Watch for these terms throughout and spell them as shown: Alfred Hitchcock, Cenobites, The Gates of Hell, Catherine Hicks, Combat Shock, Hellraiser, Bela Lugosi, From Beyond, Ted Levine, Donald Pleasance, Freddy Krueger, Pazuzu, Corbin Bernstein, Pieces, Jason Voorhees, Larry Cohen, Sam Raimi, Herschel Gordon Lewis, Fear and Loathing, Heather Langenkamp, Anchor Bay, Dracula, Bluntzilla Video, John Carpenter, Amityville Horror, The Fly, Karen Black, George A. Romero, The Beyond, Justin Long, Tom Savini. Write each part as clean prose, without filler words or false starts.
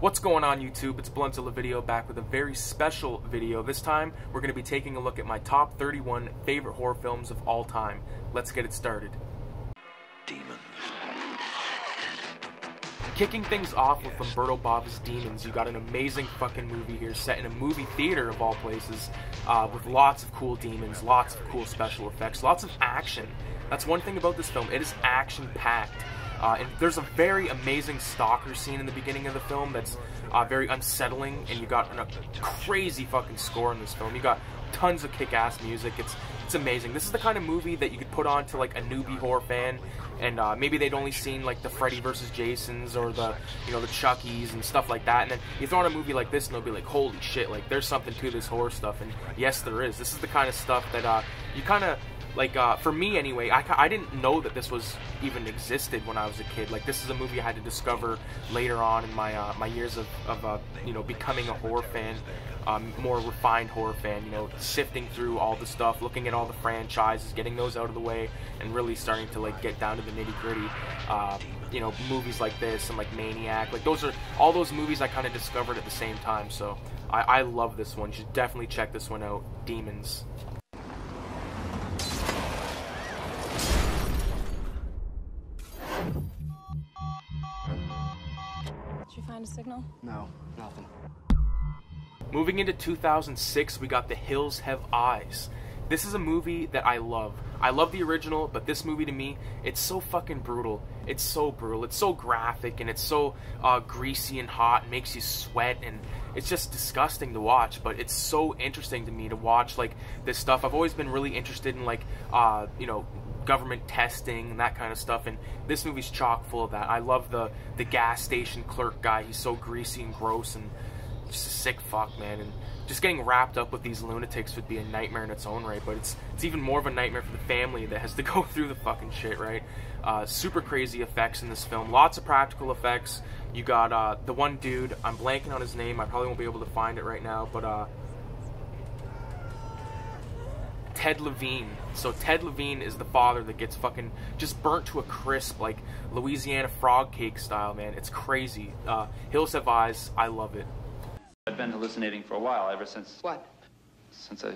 What's going on YouTube? It's Bluntzilla Video back with a very special video. This time we're going to be taking a look at my top 31 favorite horror films of all time. Let's get it started. Demons. Kicking things off with Roberto Bob's Demons, you got an amazing fucking movie here set in a movie theater of all places with lots of cool demons, lots of cool special effects, lots of action. That's one thing about this film, it is action-packed. And there's a very amazing stalker scene in the beginning of the film that's very unsettling, and you got a crazy fucking score in this film. You got tons of kick-ass music. It's amazing. This is the kind of movie that you could put on to like a newbie horror fan, and maybe they'd only seen like the Freddy vs Jasons or the the Chuckies and stuff like that. And then you throw on a movie like this, and they'll be like, "Holy shit! Like there's something to this horror stuff." And yes, there is. This is the kind of stuff that you kind of. For me anyway, I didn't know that this was even existed when I was a kid. Like, this is a movie I had to discover later on in my years of becoming a horror fan, more refined horror fan. Sifting through all the stuff, looking at all the franchises, getting those out of the way, and really starting to like get down to the nitty gritty. Movies like this and like Maniac, like those are all those movies I kind of discovered at the same time. So I love this one. You should definitely check this one out. Demons. A signal? No, nothing. Moving into 2006, we got The Hills Have Eyes. This is a movie that I love. I love the original, but this movie to me, it's so fucking brutal. It's so brutal. It's so graphic, and it's so greasy and hot, and makes you sweat, and it's just disgusting to watch. But it's so interesting to me to watch like this stuff. I've always been really interested in like government testing and that kind of stuff, and this movie's chock full of that. I love the gas station clerk guy. He's so greasy and gross and just a sick fuck, man. And just getting wrapped up with these lunatics would be a nightmare in its own right, but it's even more of a nightmare for the family that has to go through the fucking shit, right? Super crazy effects in this film. Lots of practical effects. You got the one dude, I'm blanking on his name. I probably won't be able to find it right now, but Ted Levine. So Ted Levine is the father that gets fucking just burnt to a crisp, like Louisiana frog cake style, man. It's crazy. Hills Have Eyes, I love it. I've been hallucinating for a while, ever since... What? Since I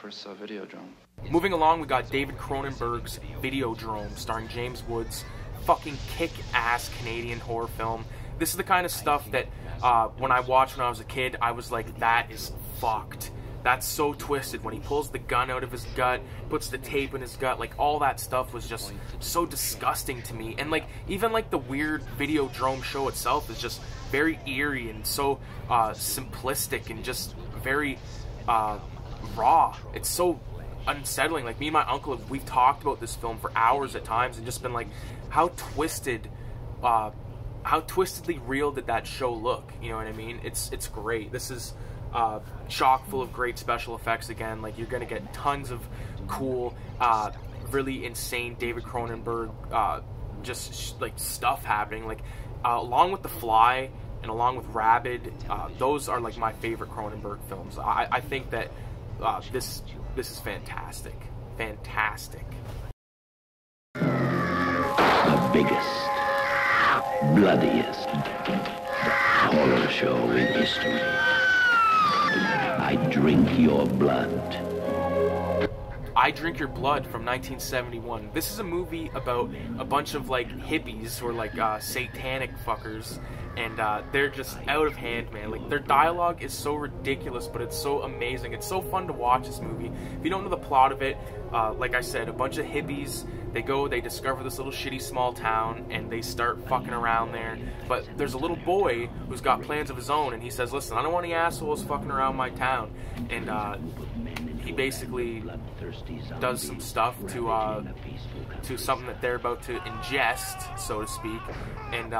first saw Videodrome. Moving along, we got David Cronenberg's Videodrome, starring James Woods. Fucking kick-ass Canadian horror film. This is the kind of stuff that when I watched when I was a kid, I was like, that is fucked. That's so twisted. When he pulls the gun out of his gut, puts the tape in his gut, like all that stuff was just so disgusting to me. And like even like the weird Videodrome show itself is just very eerie and so simplistic and just very raw. It's so unsettling. Like me and my uncle, we've talked about this film for hours at times and just been like, how twisted, how twistedly real did that show look? You know what I mean? It's great. This is. Chock full of great special effects again. Like you're gonna get tons of cool, really insane David Cronenberg, just like stuff happening. Like along with The Fly and along with Rabid, those are like my favorite Cronenberg films. I think that this is fantastic, fantastic. The biggest, bloodiest horror show in history. I Drink Your Blood. I Drink Your Blood from 1971. This is a movie about a bunch of like hippies who are like satanic fuckers, and they're just out of hand, man. Like their dialogue is so ridiculous, but it's so amazing. It's so fun to watch this movie. If you don't know the plot of it, like I said, a bunch of hippies, they discover this little shitty small town, and they start fucking around there. But there's a little boy who's got plans of his own, and he says, listen, I don't want any assholes fucking around my town. And he basically does some stuff to something that they're about to ingest, so to speak. And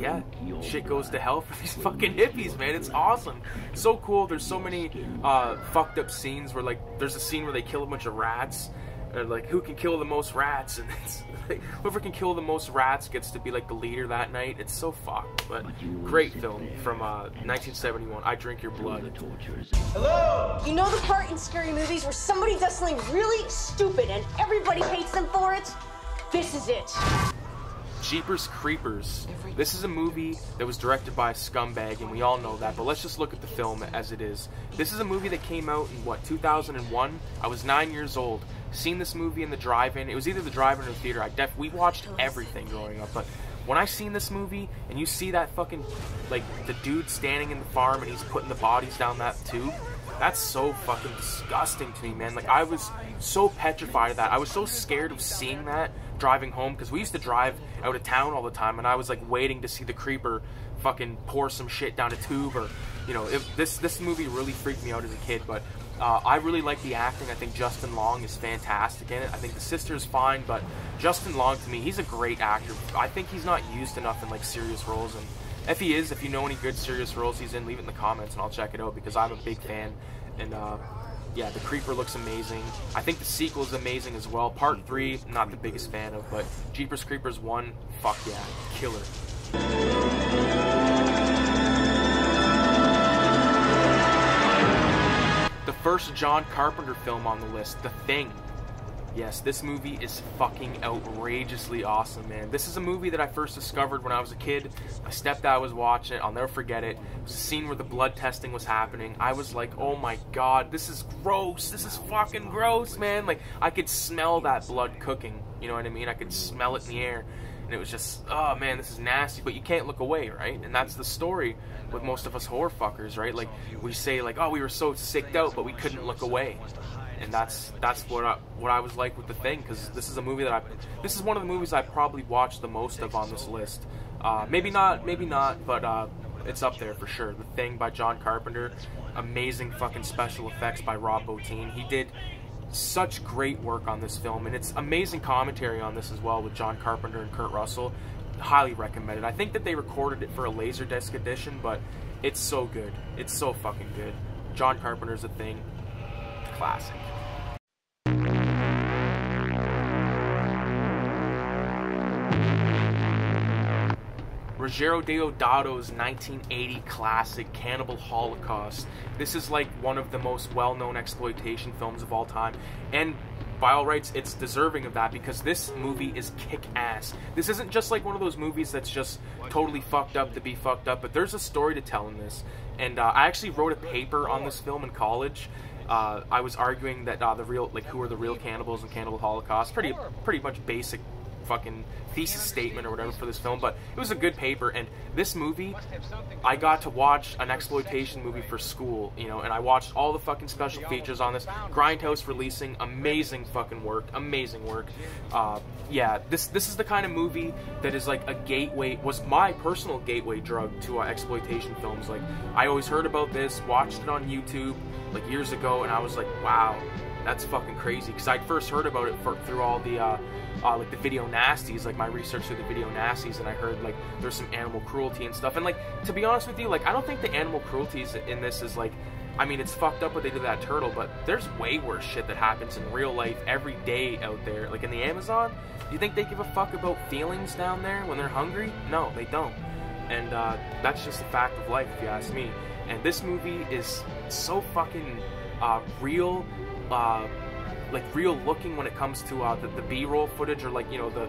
yeah, shit goes to hell for these fucking hippies, man. It's awesome. So cool. There's so many fucked up scenes where, like, there's a scene where they kill a bunch of rats. Or like, who can kill the most rats? And it's like, whoever can kill the most rats gets to be like the leader that night. It's so fucked, but great film from 1971. I Drink Your Blood. Hello. You know the part in scary movies where somebody does something really stupid and everybody hates them for it? This is it. Jeepers Creepers. This is a movie that was directed by a scumbag, and we all know that, but let's just look at the film as it is. This is a movie that came out in, what, 2001? I was 9 years old. Seen this movie in the drive-in. It was either the drive-in or the theater. We watched everything growing up, but when I seen this movie, and you see that fucking, like, the dude standing in the farm and he's putting the bodies down that tube, that's so fucking disgusting to me, man. Like, I was so petrified of that. I was so scared of seeing that driving home, because we used to drive out of town all the time, and I was, like, waiting to see the creeper fucking pour some shit down a tube, or, you know, this movie really freaked me out as a kid, but... I really like the acting. I think Justin Long is fantastic in it. I think the sister is fine, but Justin Long, to me, he's a great actor. I think he's not used enough in, like, serious roles, and if he is, if you know any good serious roles he's in, leave it in the comments and I'll check it out, because I'm a big fan, and yeah, the creeper looks amazing. I think the sequel is amazing as well. Part 3, not the biggest fan of, but Jeepers Creepers 1, fuck yeah, killer. The first John Carpenter film on the list, The Thing. Yes, this movie is fucking outrageously awesome, man. This is a movie that I first discovered when I was a kid. My stepdad was watching it. I'll never forget it. It was a scene where the blood testing was happening. I was like, oh my god, this is gross. This is fucking gross, man. Like, I could smell that blood cooking. You know what I mean? I could smell it in the air. And it was just, oh man, this is nasty, but you can't look away, right? And that's the story with most of us horror fuckers, right? Like, we say, like, oh, we were so sicked out, but we couldn't look away. And that's what I was like with The Thing, because this is a movie that this is one of the movies I probably watched the most of on this list. Maybe not, but it's up there for sure. The Thing by John Carpenter, amazing fucking special effects by Rob Bottin. He did such great work on this film, and it's amazing commentary on this as well with John Carpenter and Kurt Russell. Highly recommended. I think that they recorded it for a Laserdisc edition, but it's so good. It's so fucking good. John Carpenter's a thing. Classic. Rogério Deodado's 1980 classic, Cannibal Holocaust. This is like one of the most well-known exploitation films of all time, and by all rights, it's deserving of that, because this movie is kick-ass. This isn't just like one of those movies that's just totally fucked up to be fucked up, but there's a story to tell in this, and I actually wrote a paper on this film in college. I was arguing that who are the real cannibals in Cannibal Holocaust, pretty much basic fucking thesis statement or whatever for this film, but it was a good paper. And this movie, I got to watch an exploitation movie for school, you know, and I watched all the fucking special features on this. Grindhouse releasing amazing fucking work, amazing work. Yeah, this is the kind of movie that is like a gateway, was my personal gateway drug to exploitation films. Like, I always heard about this, watched it on YouTube like years ago, and I was like, wow, that's fucking crazy, because I first heard about it through all the like the video nasties, like my research through the video nasties, and I heard like there's some animal cruelty and stuff. And like, to be honest with you, like, I don't think the animal cruelties in this is like, I mean, it's fucked up what they did to that turtle, but there's way worse shit that happens in real life every day out there. Like in the Amazon, you think they give a fuck about feelings down there when they're hungry? No, they don't. And that's just a fact of life, if you ask me. And this movie is so fucking real. Like real looking when it comes to the B-roll footage, or like, you know,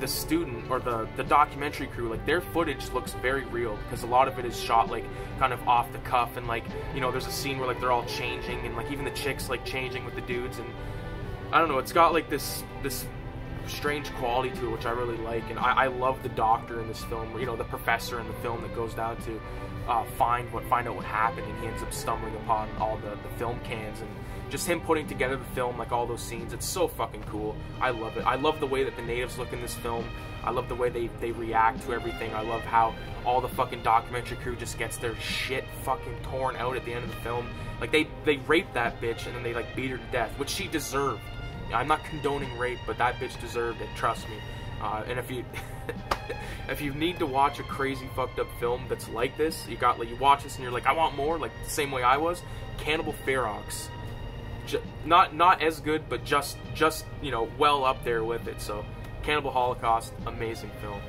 the student or the documentary crew, like their footage looks very real, because a lot of it is shot like kind of off the cuff, and like, you know, there's a scene where like they're all changing, and like even the chicks like changing with the dudes, and I don't know, it's got like this strange quality to it, which I really like. And I love the doctor in this film, you know, the professor in the film that goes down to find out what happened, and he ends up stumbling upon all the film cans, and just him putting together the film, like all those scenes, it's so fucking cool. I love it. I love the way that the natives look in this film. I love the way they react to everything. I love how all the fucking documentary crew just gets their shit fucking torn out at the end of the film. Like they raped that bitch, and then they like beat her to death, which she deserved. I'm not condoning rape, but that bitch deserved it, trust me. And if you if you need to watch a crazy fucked up film that's like this, you watch this and you're like, I want more, like the same way I was. Cannibal Ferox. Not as good, but just you know, well up there with it. So Cannibal Holocaust, amazing film.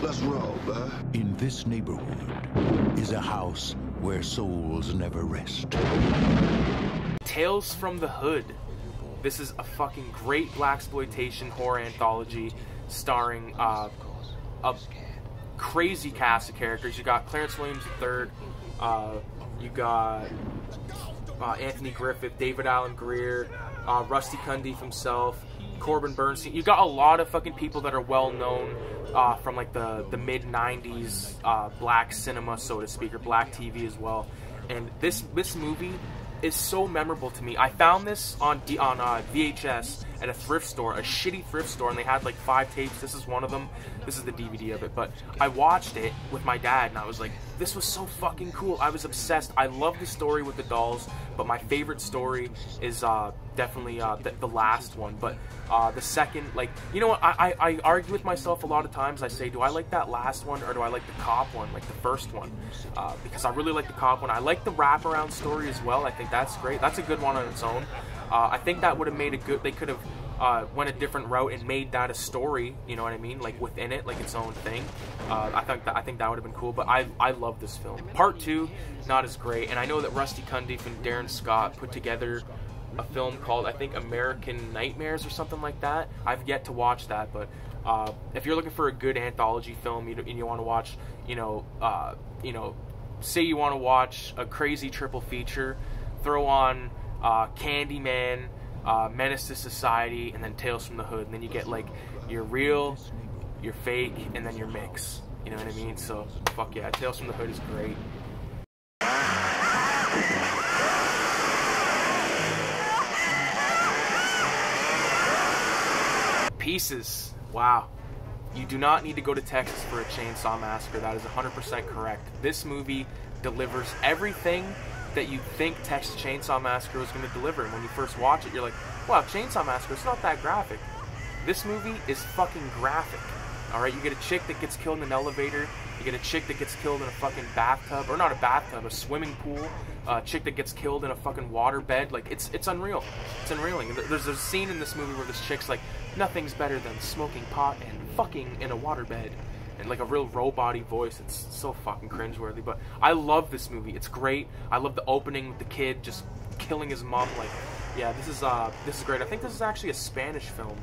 Let's roll, bud. In this neighborhood is a house where souls never rest. Tales from the Hood. This is a fucking great blaxploitation horror anthology starring a crazy cast of characters. You got Clarence Williams III, you got Anthony Griffith, David Alan Greer, Rusty Cundieff himself, Corbin Bernstein. You got a lot of fucking people that are well known from like the mid-90s black cinema, so to speak, or black TV as well. And this movie is so memorable to me. I found this on VHS at a thrift store, a shitty thrift store, and they had like 5 tapes. This is one of them. This is the DVD of it. But I watched it with my dad, and I was like, this was so fucking cool. I was obsessed. I love the story with the dolls, but my favorite story is definitely the last one. But the second, like, you know what? I argue with myself a lot of times. I say, do I like that last one, or do I like the cop one, like the first one? Because I really like the cop one. I like the wraparound story as well. I think that's great. That's a good one on its own. I think that would have made a good, they could have went a different route and made that a story, you know what I mean? Like within it, like its own thing. I think that would have been cool, but I love this film. Part 2, not as great, and I know that Rusty Cundieff and Darren Scott put together a film called, I think, American Nightmares or something like that. I've yet to watch that, but if you're looking for a good anthology film and you want to watch, say you want to watch a crazy triple feature, throw on Candyman, Menace to Society, and then Tales from the Hood, and then you get like your real, your fake, and then your mix, you know what I mean? So fuck yeah, Tales from the Hood is great. Pieces. Wow, you do not need to go to Texas for a chainsaw massacre. That is 100% correct. This movie delivers everything that you think Texas Chainsaw Massacre was going to deliver, and when you first watch it, you're like, wow, Chainsaw Massacre, it's not that graphic. This movie is fucking graphic, alright? You get a chick that gets killed in an elevator, you get a chick that gets killed in a fucking bathtub, or not a bathtub, a swimming pool, a chick that gets killed in a fucking waterbed, like, it's unreal. It's unrealing. There's a scene in this movie where this chick's like, nothing's better than smoking pot and fucking in a waterbed. And like a real robot-y voice. It's so fucking cringeworthy, but I love this movie. It's great. I love the opening with the kid just killing his mom. Like, yeah, this is great. I think this is actually a Spanish film,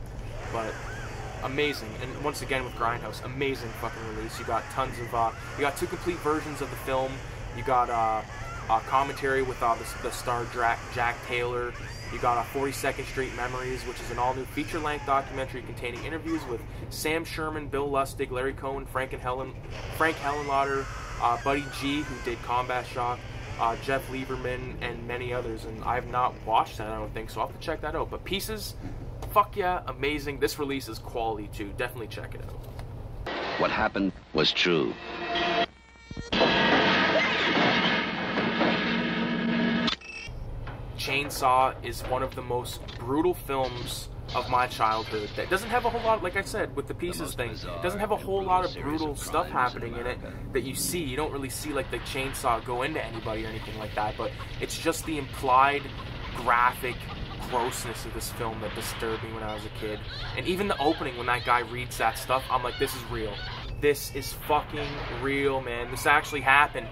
but amazing. And once again with Grindhouse, amazing fucking release. You got tons of you got 2 complete versions of the film. You got commentary with the star Jack Taylor. You got 42nd Street Memories, which is an all-new feature-length documentary containing interviews with Sam Sherman, Bill Lustig, Larry Cohen, Frank Helenlotter, Buddy G, who did Combat Shock, Jeff Lieberman, and many others. And I have not watched that, I don't think, so I'll have to check that out. But Pieces, fuck yeah, amazing. This release is quality, too. Definitely check it out. What happened was true. Chainsaw is one of the most brutal films of my childhood that doesn't have a whole lot, like I said, with the Pieces thing, it doesn't have a whole lot of brutal stuff happening in it that you see. You don't really see like the chainsaw go into anybody or anything like that, but it's just the implied graphic grossness of this film that disturbed me when I was a kid. And even the opening, when that guy reads that stuff, I'm like, this is real. This is fucking real, man. This actually happened.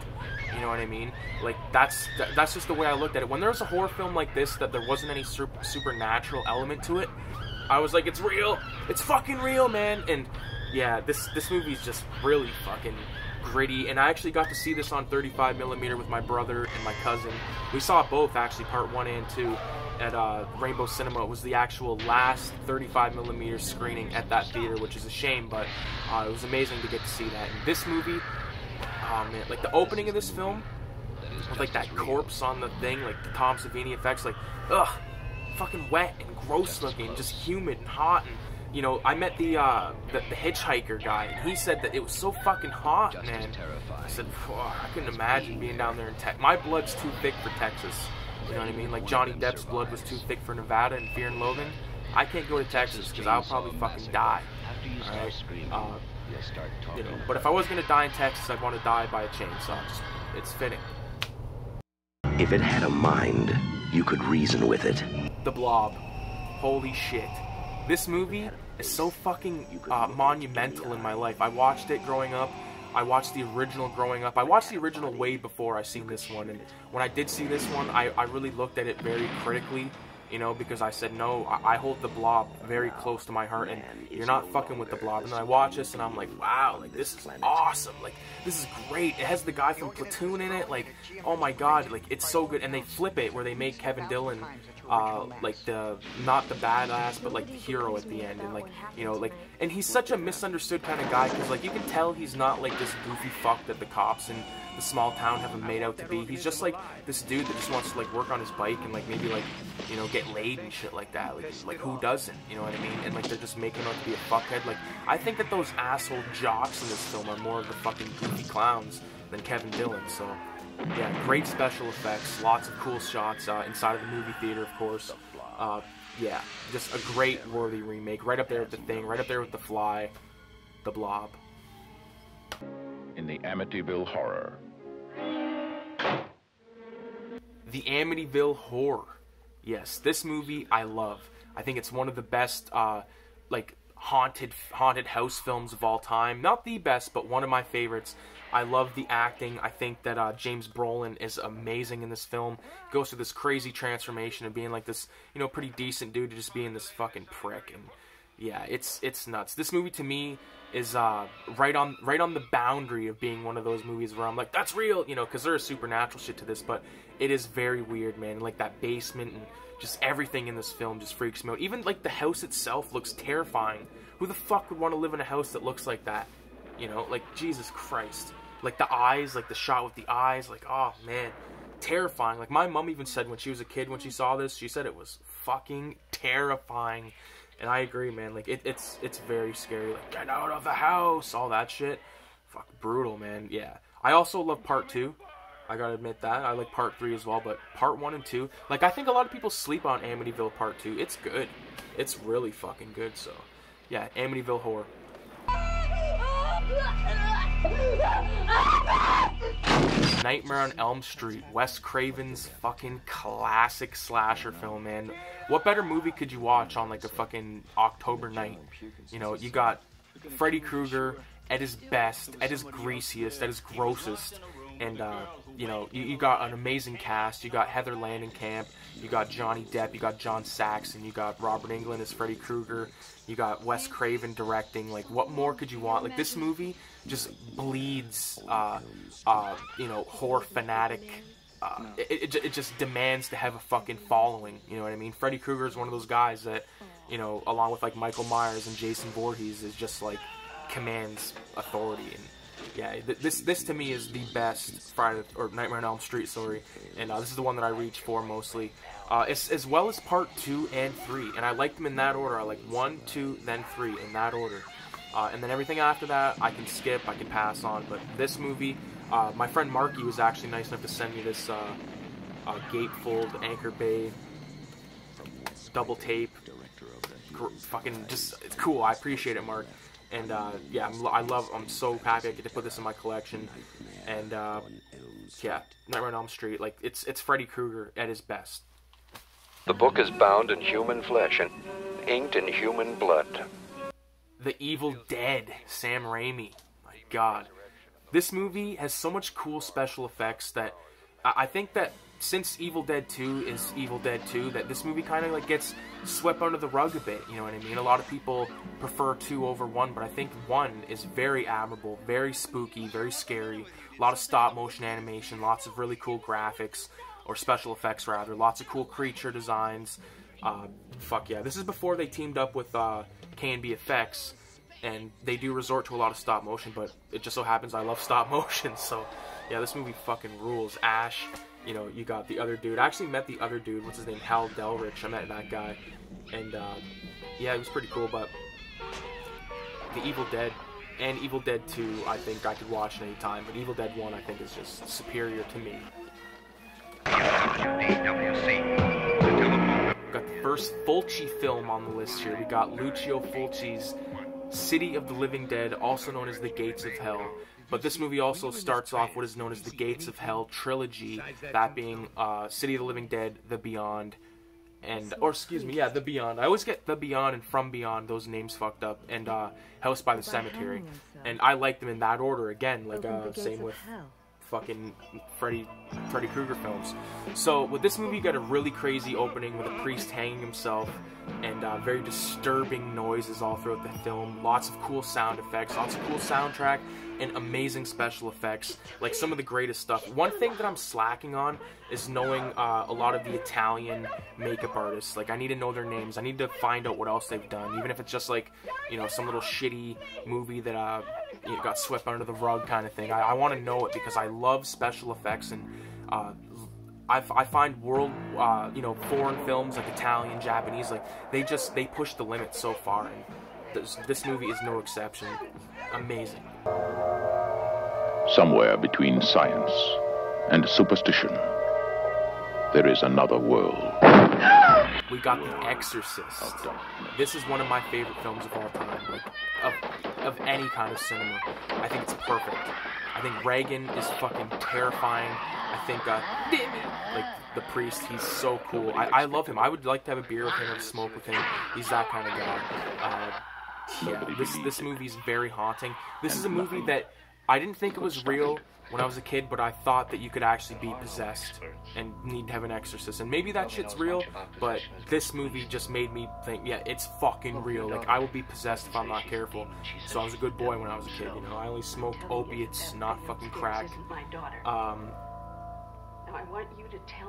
You know what I mean? Like, that's just the way I looked at it. When there was a horror film like this that there wasn't any supernatural element to it, I was like, it's real! It's fucking real, man! And, yeah, this movie's just really fucking gritty. And I actually got to see this on 35mm with my brother and my cousin. We saw both, actually, part 1 and 2, at Rainbow Cinema. It was the actual last 35mm screening at that theater, which is a shame, but it was amazing to get to see that. And this movie... Oh man, like the opening of this film, with like that corpse on the thing, like the Tom Savini effects, like, ugh, fucking wet and gross looking, just humid and hot, and, you know, I met the hitchhiker guy, and he said that it was so fucking hot, man. I said, I couldn't imagine being down there in Texas. My blood's too thick for Texas, you know what I mean? Like Johnny Depp's blood was too thick for Nevada and Fear and Loathing. I can't go to Texas, because I'll probably fucking die, alright? You know, but if I was going to die in Texas, I'd want to die by a chainsaw. It's fitting. If it had a mind, you could reason with it. The Blob. Holy shit. This movie is so fucking monumental in my life. I watched it growing up. I watched the original growing up. I watched the original way before I seen this one, and when I did see this one, I really looked at it very critically, you know, because I said, no, I hold The Blob very close to my heart, and you're not fucking with The Blob. And then I watch this, and I'm like, wow, like, this is awesome, like, this is great. It has the guy from Platoon in it, like, oh my god, like, it's so good. And they flip it, where they make Kevin Dillon, like, the, not the badass, but, like, the hero at the end, and, like, you know, like, and he's such a misunderstood kind of guy, because, like, you can tell he's not, like, this goofy fuck that the cops and the small town have him made out to be. He's just like this dude that just wants to like work on his bike and like maybe like, you know, get laid and shit like that. Like who doesn't? You know what I mean? And like they're just making him out to be a fuckhead. Like I think that those asshole jocks in this film are more of the fucking goofy clowns than Kevin Dillon. So yeah, great special effects, lots of cool shots inside of the movie theater, of course. Yeah, just a great worthy remake. Right up there with The Thing. Right up there with The Fly, The Blob. In the Amityville Horror. The Amityville Horror. Yes, this movie I love. I think it's one of the best, like, haunted house films of all time. Not the best, but one of my favorites. I love the acting. I think that James Brolin is amazing in this film. Goes through this crazy transformation of being like this, you know, pretty decent dude to just being this fucking prick. And yeah, it's nuts. This movie to me is right on the boundary of being one of those movies where I'm like, that's real, you know, because there is supernatural shit to this, but it is very weird, man. And, like, that basement and just everything in this film just freaks me out. Even like the house itself looks terrifying. Who the fuck would want to live in a house that looks like that? You know, like, Jesus Christ. Like the eyes, like the shot with the eyes, like, oh man, terrifying. Like my mom even said when she was a kid, when she saw this, she said it was fucking terrifying. And I agree, man. Like, it's very scary. Like, get out of the house! All that shit. Fuck, brutal, man. Yeah. I also love Part 2. I gotta admit that. I like Part 3 as well, but Part 1 and 2... Like, I think a lot of people sleep on Amityville Part 2. It's good. It's really fucking good, so... Yeah, Amityville Horror. Nightmare on Elm Street, Wes Craven's fucking classic slasher film, man. What better movie could you watch on like a fucking October night? You know, you got Freddy Krueger at his best, at his greasiest, at his grossest, and you know, you got an amazing cast. You got Heather Langenkamp, you got Johnny Depp, you got John Saxon, you got Robert Englund as Freddy Krueger, you got Wes Craven directing. Like, what more could you want? Like, this movie just bleeds, you know, horror fanatic. It just demands to have a fucking following. You know what I mean? Freddy Krueger is one of those guys that, you know, along with like Michael Myers and Jason Voorhees, is just like commands authority. And yeah, this to me is the best Nightmare on Elm Street, sorry, and this is the one that I reach for mostly, as well as Part 2 and 3, and I like them in that order. I like 1, 2, then 3, in that order, and then everything after that I can skip, I can pass on, but this movie, my friend Marky was actually nice enough to send me this gatefold, anchor bay, double tape, fucking just, it's cool, I appreciate it, Mark. And yeah, I'm so happy I get to put this in my collection. And yeah, Nightmare on Elm Street, like it's Freddy Krueger at his best. The book is bound in human flesh and inked in human blood. The Evil Dead, Sam Raimi. My God, this movie has so much cool special effects that I think that since Evil Dead 2 is Evil Dead 2, that this movie kind of like gets swept under the rug a bit, you know what I mean? A lot of people prefer 2 over 1, but I think 1 is very admirable, very spooky, very scary, a lot of stop-motion animation, lots of really cool graphics, or special effects rather, lots of cool creature designs, fuck yeah. This is before they teamed up with K&B Effects, and they do resort to a lot of stop-motion, but it just so happens I love stop-motion, so yeah, this movie fucking rules. Ash, you know, you got the other dude. I actually met the other dude, what's his name, Hal Delrich. I met that guy, and yeah, it was pretty cool. But The Evil Dead and Evil Dead 2, I think I could watch at any time, but Evil Dead 1, I think, is just superior to me. We've got the first Fulci film on the list here. We got Lucio Fulci's City of the Living Dead, also known as The Gates of Hell. But this movie also starts off what is known as the Gates of Hell trilogy, that being City of the Living Dead, The Beyond, and or excuse me, yeah, The Beyond. I always get The Beyond and From Beyond, those names fucked up, and House by the Cemetery, and I like them in that order again, like same with fucking Freddy Krueger films. So with this movie, you got a really crazy opening with a priest hanging himself, and very disturbing noises all throughout the film. Lots of cool sound effects, lots of cool soundtrack, and amazing special effects. Like some of the greatest stuff. One thing that I'm slacking on is knowing a lot of the Italian makeup artists. Like, I need to know their names. I need to find out what else they've done, even if it's just like, you know, some little shitty movie that you know, got swept under the rug kind of thing. I want to know it because I love special effects, and I find you know, foreign films like Italian, Japanese, like they push the limit so far, and this movie is no exception. Amazing. Somewhere between science and superstition, there is another world. We got The Exorcist. This is one of my favorite films of all time, of any kind of cinema. I think it's perfect. I think Reagan is fucking terrifying. I think, like, the priest, he's so cool. I love him. I would like to have a beer with him and smoke with him. He's that kind of guy. Yeah, this movie's very haunting. This is a movie that I didn't think it was real when I was a kid, but I thought that you could actually be possessed and need to have an exorcist. And maybe that shit's real, but this movie just made me think, yeah, it's fucking real. Like, I will be possessed if I'm not careful. So I was a good boy when I was a kid, you know. I only smoked opiates, not fucking crack.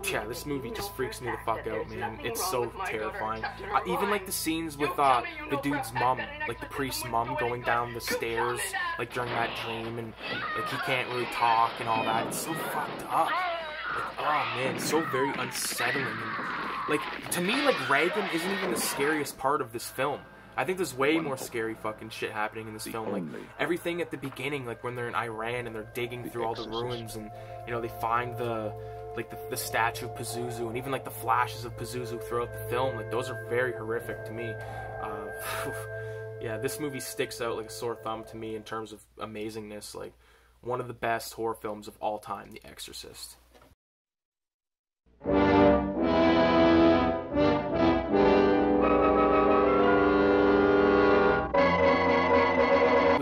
Yeah, this movie just freaks me the fuck out, man. It's so terrifying. Even like the scenes with the dude's mom, like the priest's mom going down the stairs, like during that dream, and like he can't really talk and all that. It's so fucked up. Like, oh man, it's so very unsettling. And, like, to me, like, Reagan isn't even the scariest part of this film. I think there's way more scary fucking shit happening in this film. Like, everything at the beginning, like when they're in Iran and they're digging through all the ruins, and, you know, they find the statue of Pazuzu, and even like the flashes of Pazuzu throughout the film, like those are very horrific to me. Yeah, this movie sticks out like a sore thumb to me in terms of amazingness. Like, one of the best horror films of all time, The Exorcist.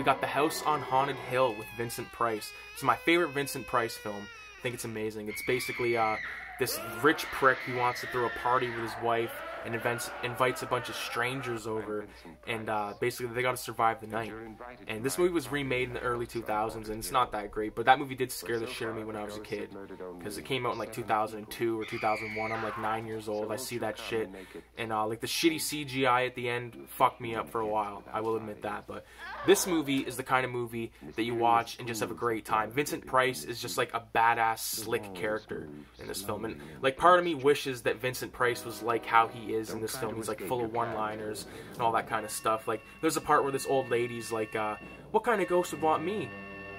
Got The House on Haunted Hill with Vincent Price. It's my favorite Vincent Price film. I think it's amazing. It's basically this rich prick who wants to throw a party with his wife and invites a bunch of strangers over, and basically they gotta survive the night. And this movie was remade in the early 2000s, and it's not that great, but that movie did scare the shit out of me when I was a kid, because it came out in like 2002 or 2001. I'm like 9 years old. I see that shit, and like the shitty CGI at the end fucked me up for a while, I will admit that. But this movie is the kind of movie that you watch and just have a great time. Vincent Price is just like a badass, slick character in this film, and like part of me wishes that Vincent Price was like how he is in this film. He's like full of one-liners and all that kind of stuff. Like, there's a part where this old lady's like, what kind of ghost would want me?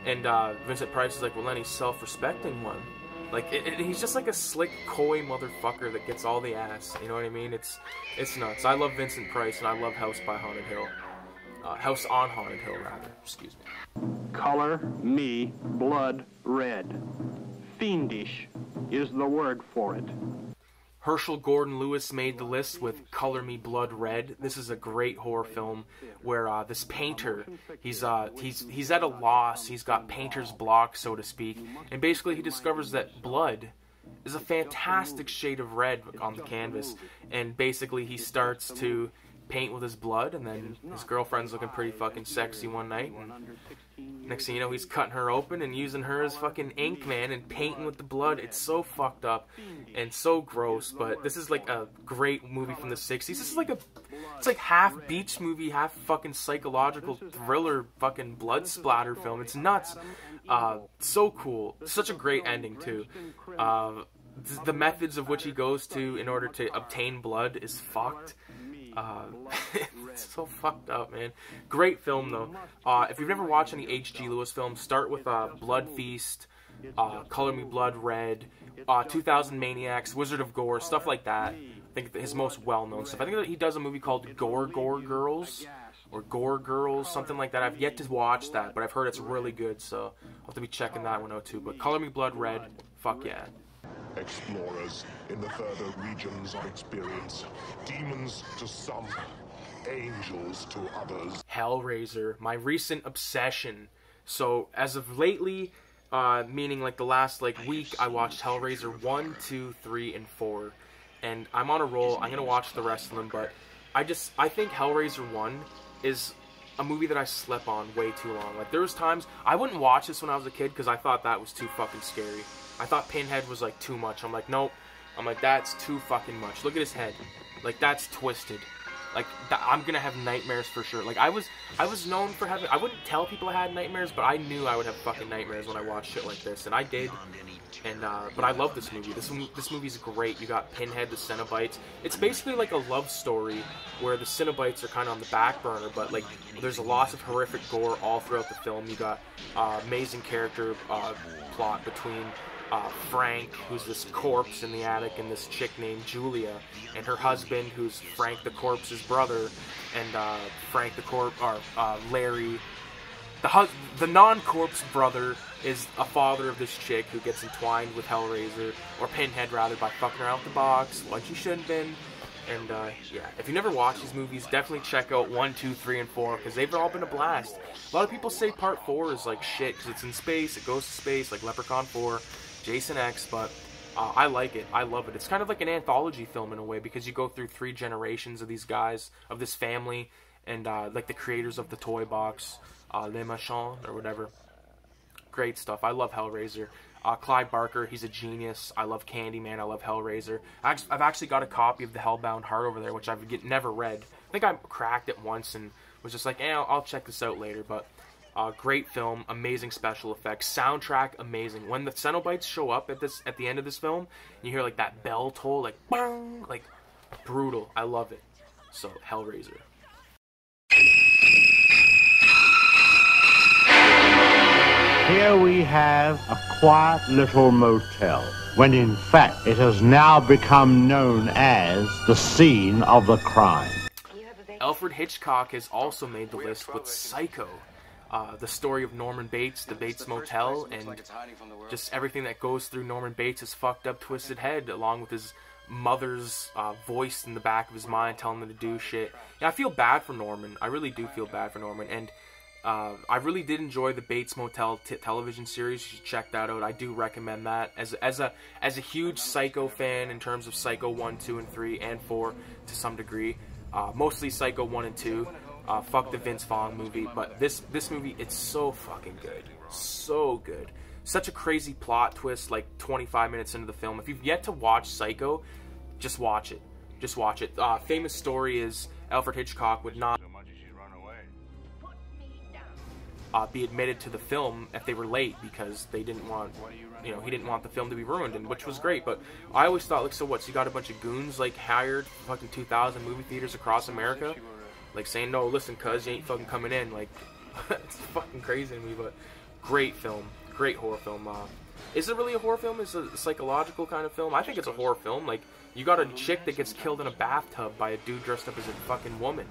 And Vincent Price is like, well, any self-respecting one. Like, he's just like a slick, coy motherfucker that gets all the ass, you know what I mean? It's nuts. I love Vincent Price, and I love House by Haunted Hill. House on Haunted Hill, rather. Excuse me. Color me blood red. Fiendish is the word for it. Herschel Gordon Lewis made the list with Color Me Blood Red. This is a great horror film where this painter, he's at a loss. He's got painter's block, so to speak, and basically he discovers that blood is a fantastic shade of red on the canvas, and basically he starts to paint with his blood, and then his girlfriend's looking pretty fucking sexy one night, and next thing you know, he's cutting her open and using her as fucking ink, man, and painting with the blood. It's so fucked up and so gross, but this is like a great movie from the 60s. This is like it's like half beach movie, half fucking psychological thriller fucking blood splatter film. It's nuts. So cool. Such a great ending too. The methods of which he goes to in order to obtain blood is fucked. It's so fucked up, man. Great film, though. If you've never watched any H.G. Lewis films, start with Blood Feast, Color Me Blood Red, 2000 Maniacs, Wizard of Gore, stuff like that. I think his most well-known stuff. I think that he does a movie called Gore Girls, or Gore Girls, something like that. I've yet to watch that, but I've heard it's really good, so I'll have to be checking that one out, too. But Color Me Blood Red, fuck yeah. explorers in the further regions of experience. Demons to some, angels to others. Hellraiser, my recent obsession. So as of lately, meaning like the last week, I watched Hellraiser 1, 2, 3, and 4. And I'm on a roll. I'm gonna watch the rest of them, but I think Hellraiser 1 is a movie that I slept on way too long. Like, there was times I wouldn't watch this when I was a kid because I thought that was too fucking scary. I thought Pinhead was like too much. I'm like, nope. I'm like, that's too fucking much. Look at his head. Like, that's twisted. Like, I'm gonna have nightmares for sure. Like, I was known for having, I wouldn't tell people I had nightmares, but I knew I would have fucking nightmares when I watched shit like this, and I did. And but I love this movie. This movie's great. You got Pinhead, the Cenobites. It's basically like a love story where the Cenobites are kind of on the back burner, but like there's a lot of horrific gore all throughout the film. You got amazing character plot between Frank, who's this corpse in the attic, and this chick named Julia, and her husband, who's Frank the corpse's brother, and Frank the corpse, or Larry, the non-corpse brother, is a father of this chick who gets entwined with Hellraiser, or Pinhead rather, by fucking her out the box, like he shouldn't have been. And yeah, if you never watch these movies, definitely check out 1, 2, 3, and 4, because they've all been a blast. A lot of people say part 4 is like shit, because it's in space, it goes to space, like Leprechaun 4, Jason X, but I like it. I love it. It's kind of like an anthology film in a way, because you go through 3 generations of these guys, of this family, and like the creators of the toy box, Les Machins, or whatever. Great stuff. I love Hellraiser. Clive Barker, he's a genius. I love Candyman. I love Hellraiser. I've actually got a copy of The Hellbound Heart over there, which I've never read. I think I cracked it once and was just like, eh, I'll check this out later, but... great film, amazing special effects, soundtrack amazing. When the Cenobites show up at the end of this film, you hear like that bell toll, like bang, like brutal. I love it. So Hellraiser. Here we have a quiet little motel, when in fact it has now become known as the scene of the crime. Alfred Hitchcock has also made the list with Psycho. The story of Norman Bates, the Bates Motel, and just everything that goes through Norman Bates' fucked up, twisted head, along with his mother's voice in the back of his mind telling him to do shit. And I feel bad for Norman. I really do feel bad for Norman. And I really did enjoy the Bates Motel television series. You should check that out. I do recommend that. As a huge Psycho fan in terms of Psycho 1, 2, and 3, and 4 to some degree. Mostly Psycho 1 and 2. Fuck the Vince Vaughn movie, but this movie, it's so fucking good. So good. Such a crazy plot twist, like 25 minutes into the film. If you've yet to watch Psycho, just watch it. Just watch it. Famous story is Alfred Hitchcock would not be admitted to the film if they were late, because they didn't want, he didn't want the film to be ruined, and which was great. But I always thought, like, so what? So you got a bunch of goons, like, hired fucking 2,000 movie theaters across America? Like, saying, no, listen, cuz, you ain't fucking coming in. Like, it's fucking crazy to me, but great film. Great horror film. Is it really a horror film? Is it a psychological kind of film? I think it's a horror film. Like, you got a chick that gets killed in a bathtub by a dude dressed up as a fucking woman.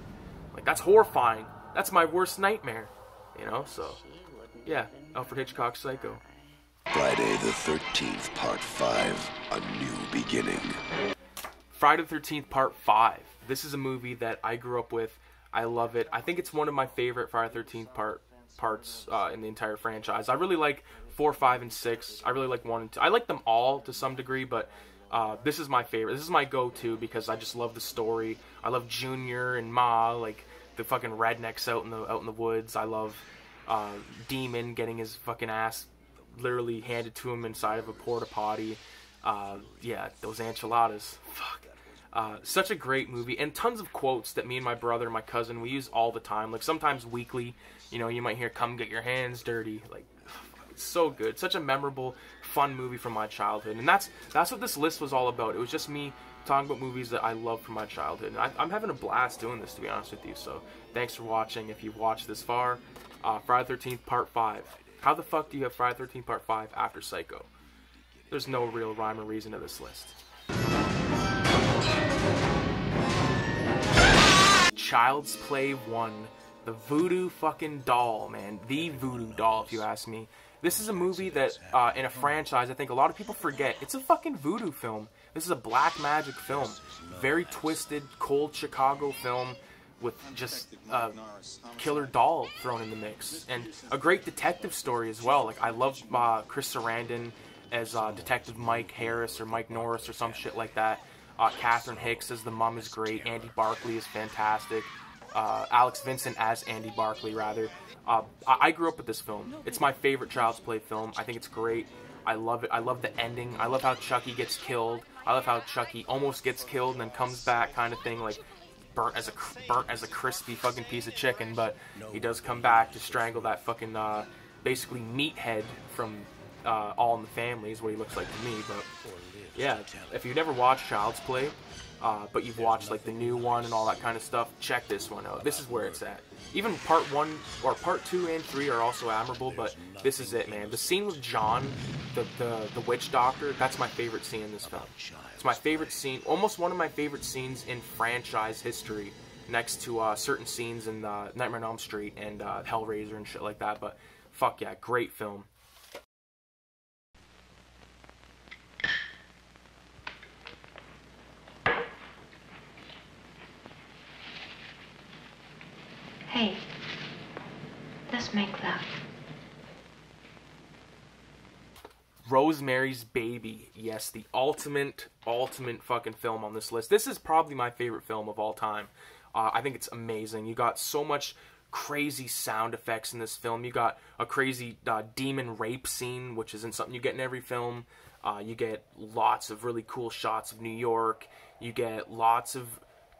Like, that's horrifying. That's my worst nightmare. You know, so, yeah. Alfred Hitchcock's Psycho. Friday the 13th, Part 5, A New Beginning. Friday the 13th, Part 5. This is a movie that I grew up with. I love it. I think it's one of my favorite Friday the 13th parts in the entire franchise. I really like 4, 5, and 6. I really like 1 and 2. I like them all to some degree, but this is my favorite. This is my go-to because I just love the story. I love Junior and Ma, like the fucking rednecks out in the woods. I love Demon getting his fucking ass literally handed to him inside of a porta potty. Yeah, those enchiladas. Fuck. Such a great movie, and tons of quotes that me and my brother and my cousin, we use all the time, like sometimes weekly. You know, you might hear, come get your hands dirty. Like, it's so good. Such a memorable, fun movie from my childhood, and that's what this list was all about. It was just me talking about movies that I loved from my childhood, and I'm having a blast doing this, to be honest with you. So thanks for watching if you've watched this far. Friday the 13th Part 5. How the fuck do you have Friday the 13th Part 5 after Psycho? There's no real rhyme or reason to this list. Child's Play 1, the voodoo fucking doll, man. The voodoo doll, if you ask me. This is a movie that, in a franchise, I think a lot of people forget. It's a fucking voodoo film. This is a black magic film. Very twisted, cold Chicago film with just a killer doll thrown in the mix. And a great detective story as well. Like, I love Chris Sarandon as Detective Mike Harris or Mike Norris or some shit like that. Catherine Hicks as the mom is great. Andy Barkley is fantastic. Alex Vincent as Andy Barkley, rather. I grew up with this film. It's my favorite Child's Play film. I think it's great. I love it. I love the ending. I love how Chucky gets killed. I love how Chucky almost gets killed and then comes back, kind of thing, like burnt as a crispy fucking piece of chicken. But he does come back to strangle that fucking basically meathead from All in the Family is what he looks like to me. But yeah, if you've never watched Child's Play, but you've watched like the new one and all that kind of stuff, check this one out. This is where it's at. Even part 1 or parts 2 and 3 are also admirable, but this is it, man. The scene with John, the witch doctor, that's my favorite scene in this film. It's my favorite scene, almost one of my favorite scenes in franchise history, next to certain scenes in Nightmare on Elm Street and Hellraiser and shit like that. But fuck yeah, great film. Hey, let's make love. Rosemary's Baby. Yes, the ultimate fucking film on this list. This is probably my favorite film of all time. I think it's amazing. You got so much crazy sound effects in this film. You got a crazy demon rape scene, which isn't something you get in every film. You get lots of really cool shots of New York. You get lots of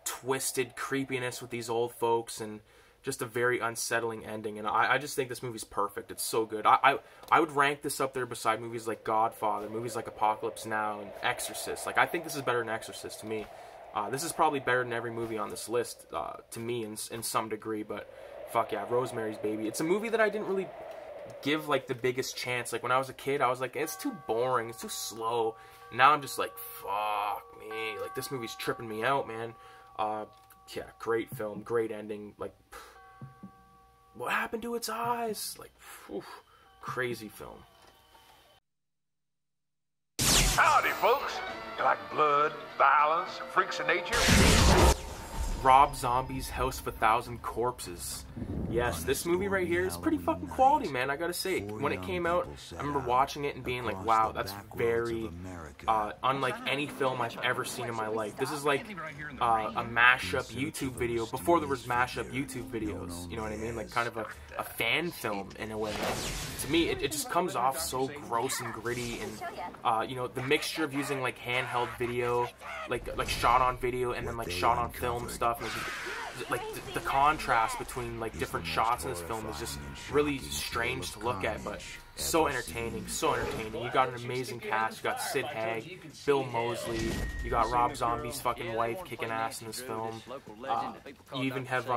twisted creepiness with these old folks, and just a very unsettling ending, and I just think this movie's perfect. It's so good. I would rank this up there beside movies like Godfather, movies like Apocalypse Now, and Exorcist. Like, I think this is better than Exorcist to me. This is probably better than every movie on this list to me in some degree, but fuck yeah, Rosemary's Baby. It's a movie that I didn't really give, like, the biggest chance. Like, when I was a kid, I was like, it's too boring, it's too slow. Now I'm just like, fuck me. Like, this movie's tripping me out, man. Yeah, great film, great ending. Like, what happened to its eyes? Like, whew, crazy film. Howdy, folks. You like blood, violence, freaks of nature? Rob Zombie's House of a Thousand Corpses. Yes, this movie right here is pretty fucking quality, man. I gotta say, when it came out, I remember watching it and being like, wow, that's very unlike any film I've ever seen in my life. This is like a mashup YouTube video before there was mashup YouTube videos, you know what I mean? Like, kind of a fan film in a way. To me, it just comes off so gross and gritty, and you know, the mixture of using like handheld video, like shot on video, and then like shot on film stuff, and the contrast between like different shots in this film is just really strange to look at, but so entertaining, so entertaining. You got an amazing cast. You got Sid Haig, Bill Moseley, you got Rob Zombie's fucking wife kicking ass in this film. You even have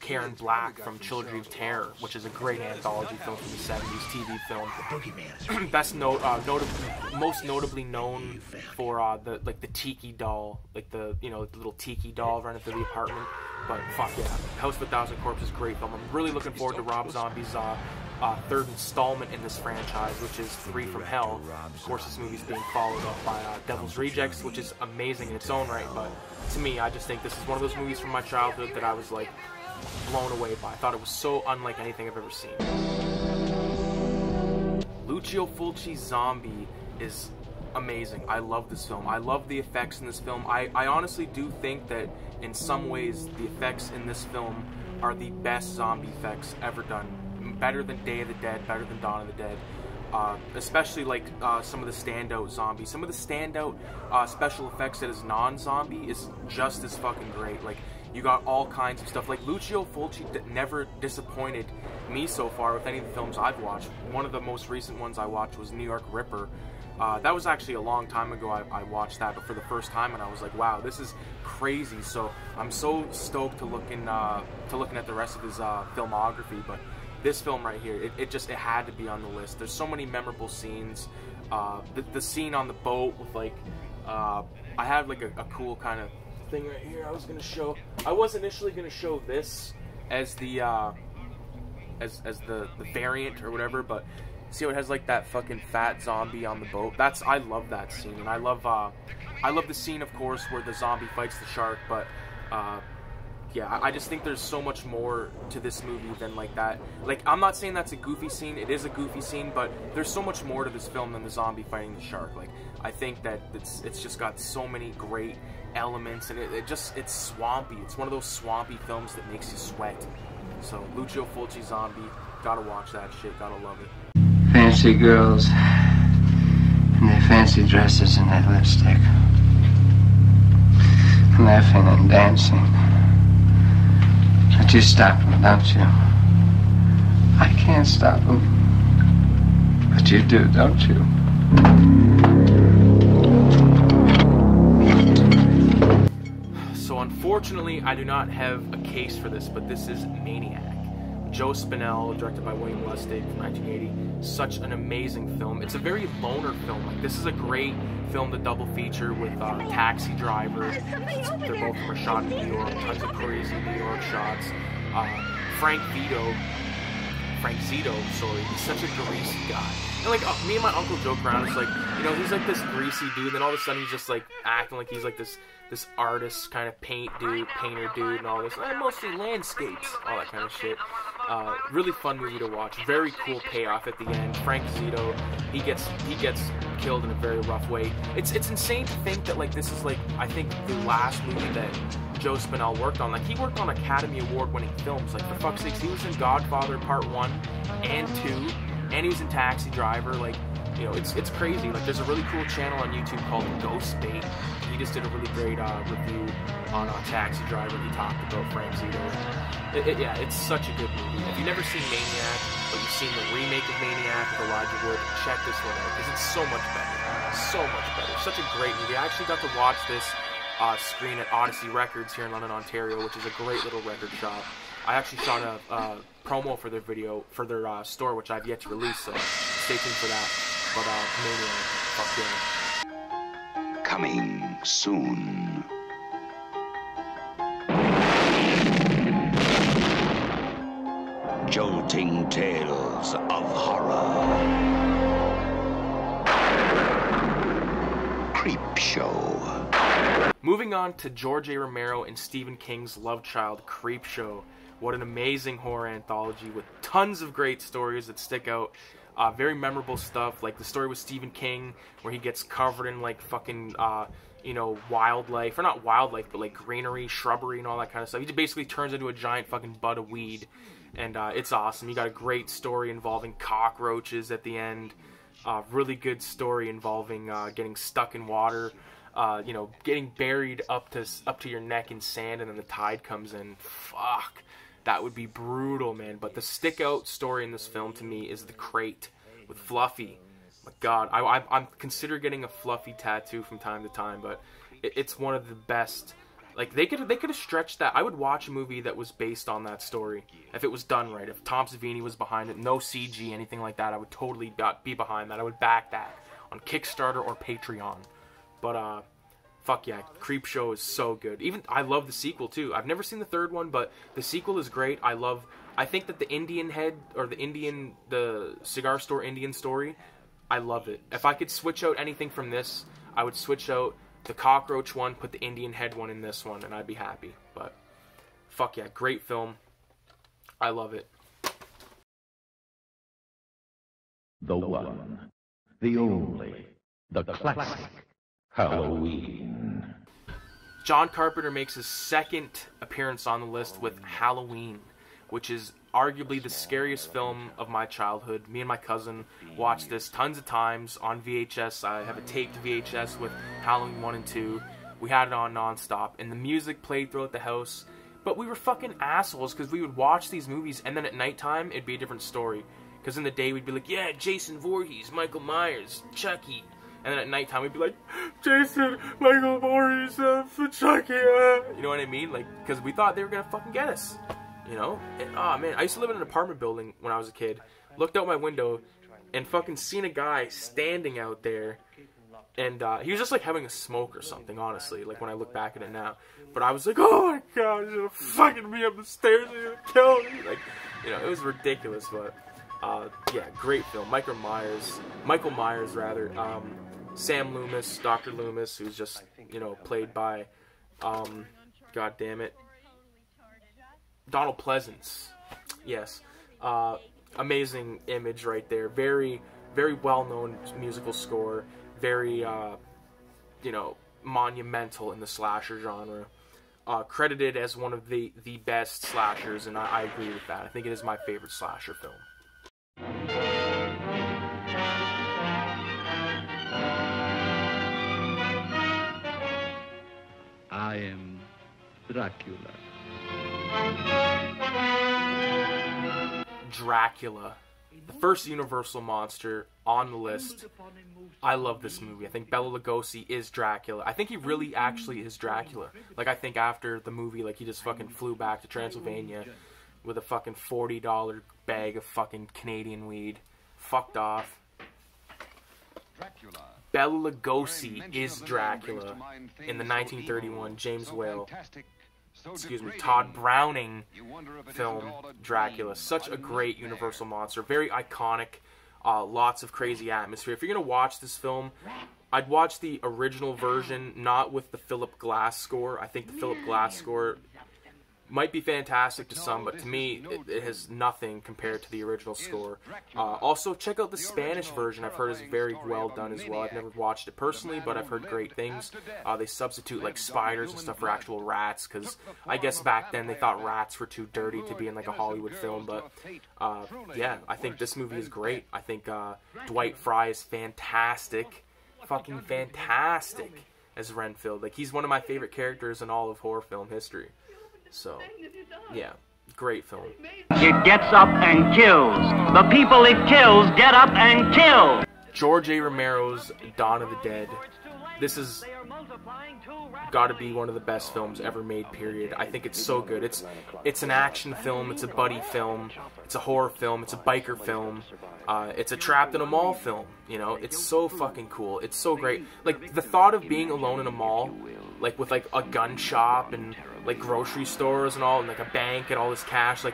Karen Black from Children of Terror, which is a great anthology film from the 70s, TV film. Best most notably known for the tiki doll, like the, you know, the little tiki doll running through the apartment. But fuck yeah, House of a Thousand Corpses, great film. I'm really looking forward to Rob Zombie's third installment in this franchise, which is Three from Hell. Of course, this movie's being followed up by Devil's Rejects, which is amazing in its own right, but to me, I just think this is one of those movies from my childhood that I was, like, blown away by. I thought it was so unlike anything I've ever seen. Lucio Fulci's Zombie is amazing. I love this film. I love the effects in this film. I honestly do think that in some ways the effects in this film are the best zombie effects ever done. Better than Day of the Dead, better than Dawn of the Dead, especially like some of the standout zombies. Some of the standout special effects that is non-zombie is just as fucking great. Like, you got all kinds of stuff. Like, Lucio Fulci never disappointed me so far with any of the films I've watched. One of the most recent ones I watched was New York Ripper. That was actually a long time ago I watched that, but for the first time, and I was like, wow, this is crazy. So I'm so stoked to looking at the rest of his filmography, but this film right here, it had to be on the list. There's so many memorable scenes. The scene on the boat with, like, I have like a cool kind of thing right here. I was initially gonna show this as the variant or whatever, but See how it has like that fucking fat zombie on the boat? That's, I love that scene, and I love the scene, of course, where the zombie fights the shark. But yeah, I just think there's so much more to this movie than like that. Like, I'm not saying that's a goofy scene. It is a goofy scene, but there's so much more to this film than the zombie fighting the shark. Like, I think that it's just got so many great elements, and it's swampy. It's one of those swampy films that makes you sweat. So Lucio Fulci zombie, gotta watch that shit, gotta love it. Fancy girls and their fancy dresses and their lipstick, laughing and dancing. But you stop them, don't you? I can't stop them. But you do, don't you? So unfortunately, I do not have a case for this, but this is Maniac. Joe Spinell, directed by William Lustig from 1980. Such an amazing film. It's a very loner film. Like, this is a great film to double feature with Taxi Driver. They're both from a shot in New York. Tons of crazy New York shots. Frank Zito, sorry. He's such a greasy guy. And like, me and my uncle joke around. It's like, you know, he's like this greasy dude. Then all of a sudden he's just like acting like he's like this artist kind of painter dude and all this. Mostly landscapes, all that kind of shit. Really fun movie to watch. Very cool payoff at the end. Frank Zito, he gets killed in a very rough way. It's insane to think that like this is like, I think, the last movie that Joe Spinell worked on. Like, he worked on Academy Award winning films. Like, for fuck's sakes, he was in Godfather Part 1 and 2, and he was in Taxi Driver. Like, you know, it's crazy. Like, there's a really cool channel on YouTube called Ghost Bait. He just did a really great review on Taxi Driver. He talked about Frank Zito. Yeah, it's such a good movie. If you've never seen Maniac, but you've seen the remake of Maniac with Elijah Wood, check this one out, because it's so much better. So much better. Such a great movie. I actually got to watch this screen at Odyssey Records here in London, Ontario, which is a great little record shop. I actually shot a promo for their video, for their store, which I've yet to release, so stay tuned for that. But Maniac, fuck yeah. Coming soon. Jolting tales of horror. Creep Show. Moving on to George A. Romero and Stephen King's love child, Creep Show. What an amazing horror anthology with tons of great stories that stick out. Very memorable stuff, like the story with Stephen King, where he gets covered in like fucking, you know, wildlife, or not wildlife, but like greenery, shrubbery, and all that kind of stuff. He just basically turns into a giant fucking bud of weed, and it's awesome. You got a great story involving cockroaches at the end. Really good story involving getting stuck in water. You know, getting buried up to your neck in sand, and then the tide comes in. Fuck. That would be brutal, man. But the stick-out story in this film to me is the crate with Fluffy. My God, I'm consider getting a Fluffy tattoo from time to time, but it's one of the best. Like, they could have stretched that. I would watch a movie that was based on that story if it was done right. If Tom Savini was behind it, no CG, anything like that, I would totally be behind that. I would back that on Kickstarter or Patreon. But fuck yeah, Creepshow is so good. Even, I love the sequel too. I've never seen the third one, but the sequel is great. I think that the Indian head, or the cigar store Indian story, I love it. If I could switch out anything from this, I would switch out the cockroach one, put the Indian head one in this one, and I'd be happy. But fuck yeah, great film. I love it. The one, the only, the classic. Halloween. John Carpenter makes his second appearance on the list with Halloween, which is arguably the scariest film of my childhood. Me and my cousin watched this tons of times on VHS. I have a taped VHS with Halloween 1 and 2. We had it on nonstop, and the music played throughout the house. But we were fucking assholes, because we would watch these movies, and then at nighttime, it'd be a different story. Because in the day, we'd be like, yeah, Jason Voorhees, Michael Myers, Chucky. And then at nighttime, we'd be like, Jason, Michael Morris, Chucky, you know what I mean? Like, because we thought they were going to fucking get us, you know? And, oh, man, I used to live in an apartment building when I was a kid. Looked out my window and fucking seen a guy standing out there. And he was just, like, having a smoke or something, honestly, like, when I look back at it now. But I was like, oh, my God, you're fucking me up the stairs, you're going to kill me. Like, you know, it was ridiculous, but Yeah, great film. Michael Myers, Sam Loomis, Dr. Loomis, who's just, you know, played by, Donald Pleasance. Yes. Amazing image right there. Very, very well-known musical score. Very, you know, monumental in the slasher genre. Credited as one of the best slashers, and I agree with that. I think it is my favorite slasher film. I am Dracula. Dracula, the first Universal monster on the list. I love this movie. I think Bela Lugosi is Dracula. I think he really actually is Dracula. Like, I think after the movie, like, he just fucking flew back to Transylvania with a fucking $40 bag of fucking Canadian weed. Fucked off. Dracula. Bela Lugosi is Dracula in the 1931 James Whale, excuse me, Todd Browning film Dracula. Such a great Universal monster. Very iconic. Lots of crazy atmosphere. If you're going to watch this film, I'd watch the original version, not with the Philip Glass score. I think the Philip Glass score might be fantastic to some, but to me, it has nothing compared to the original score. Also, check out the Spanish version. I've heard is very well done as well. I've never watched it personally, but I've heard great things. They substitute, like, spiders and stuff for actual rats, because I guess back then they thought rats were too dirty to be in, like, a Hollywood film. But, yeah, I think this movie is great. I think Dwight Frye is fantastic. Fucking fantastic as Renfield. Like, he's one of my favorite characters in all of horror film history. So, yeah, great film. It gets up and kills. The people it kills get up and kill. George A. Romero's Dawn of the Dead. This is gotta be one of the best films ever made, period. I think it's so good. It's an action film, it's a buddy film, it's a horror film, it's a biker film, it's a trapped in a mall film, you know? It's so fucking cool. It's so great. Like, the thought of being alone in a mall, like, with, like, a gun shop and, like, grocery stores and all, and, like, a bank and all this cash, like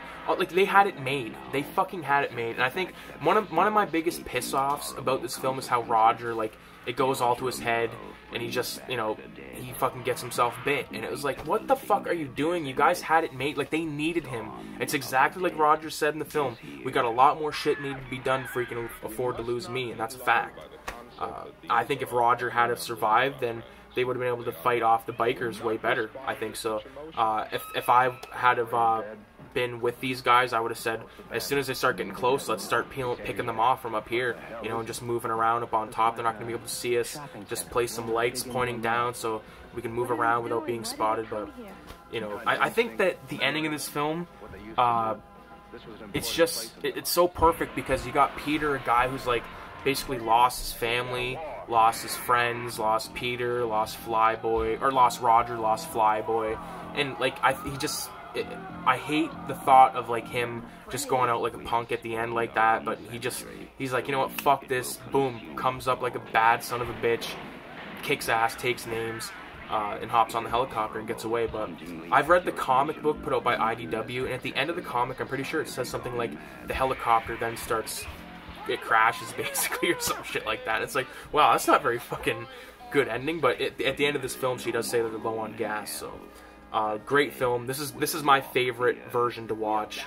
they had it made. They fucking had it made. And I think one of my biggest piss-offs about this film is how Roger, like, it goes all to his head, and he just, you know, he fucking gets himself bit. And it was like, what the fuck are you doing? You guys had it made. Like, they needed him. It's exactly like Roger said in the film. We got a lot more shit needed to be done before you can afford to lose me, and that's a fact. I think if Roger had have survived, then they would have been able to fight off the bikers way better, I think so. If I had have been with these guys, I would have said, as soon as they start getting close, let's start picking them off from up here, you know, and just moving around up on top. They're not going to be able to see us. Just place some lights pointing down so we can move around without being spotted. But, you know, I think that the ending of this film, it's just, it's so perfect, because you got Peter, a guy who's, like, basically lost his family, lost his friends, lost Peter, lost Flyboy, or lost Roger, lost Flyboy, and, like, I hate the thought of, like, him just going out like a punk at the end like that, but he's like, you know what, fuck this, boom, comes up like a bad son of a bitch, kicks ass, takes names, and hops on the helicopter and gets away. But I've read the comic book put out by IDW, and at the end of the comic, I'm pretty sure it says something like, the helicopter then starts, it crashes basically, or some shit like that. It's like, wow, that's not very fucking good ending, but at the end of this film, she does say that they're low on gas, so... great film. This is my favorite version to watch.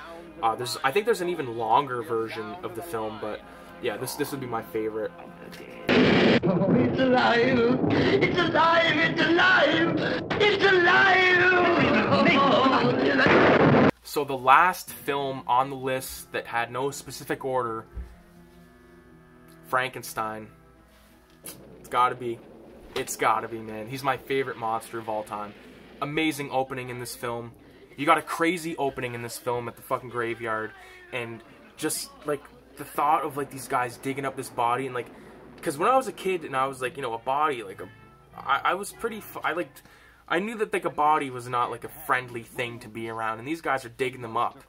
I think there's an even longer version of the film, but yeah, this would be my favorite. Oh, it's alive! It's alive! It's alive! It's alive! So the last film on the list that had no specific order, Frankenstein. It's gotta be. It's gotta be, man. He's my favorite monster of all time. Amazing opening in this film. You got a crazy opening in this film at the fucking graveyard, and just, like, the thought of, like, these guys digging up this body, and, like, because when I was a kid and I was, like, you know, a body, like, I was pretty, I knew that, like, a body was not, like, a friendly thing to be around, and these guys are digging them up,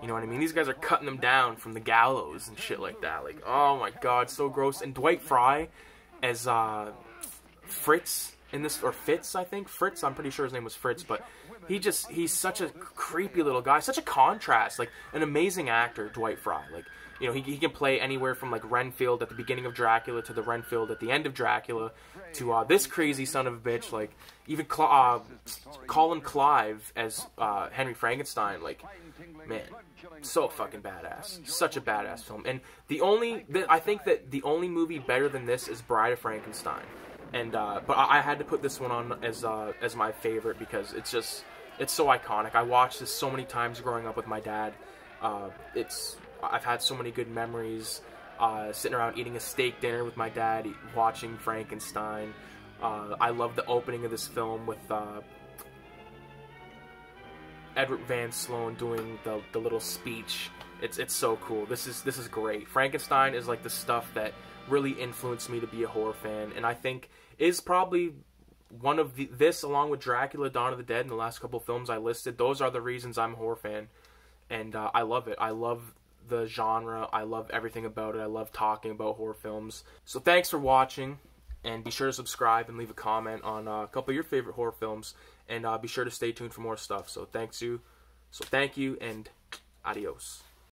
you know what I mean? These guys are cutting them down from the gallows and shit like that. Like, oh my god, so gross. And Dwight Frye as, Fritz, in this, or Fitz, I think. Fritz, I'm pretty sure his name was Fritz, but he's such a creepy little guy. Such a contrast. Like, an amazing actor, Dwight Frye. Like, You know, he can play anywhere from like Renfield at the beginning of Dracula to the Renfield at the end of Dracula to this crazy son of a bitch, like even Colin Clive as Henry Frankenstein. Like, man, so fucking badass. Such a badass film. And the only, I think that the only movie better than this is Bride of Frankenstein. And but I had to put this one on as my favorite because it's just, it's so iconic. I watched this so many times growing up with my dad. I've had so many good memories sitting around eating a steak dinner with my dad, watching Frankenstein. I love the opening of this film with Edward Van Sloan doing the little speech. It's so cool. This is great. Frankenstein is like the stuff that really influenced me to be a horror fan, and I think is probably one of this along with Dracula, Dawn of the Dead, and the last couple of films I listed. Those are the reasons I'm a horror fan, and I love it. I love the genre. I love everything about it. I love talking about horror films. So thanks for watching, and be sure to subscribe and leave a comment on a couple of your favorite horror films, and be sure to stay tuned for more stuff. So thank you, and adios.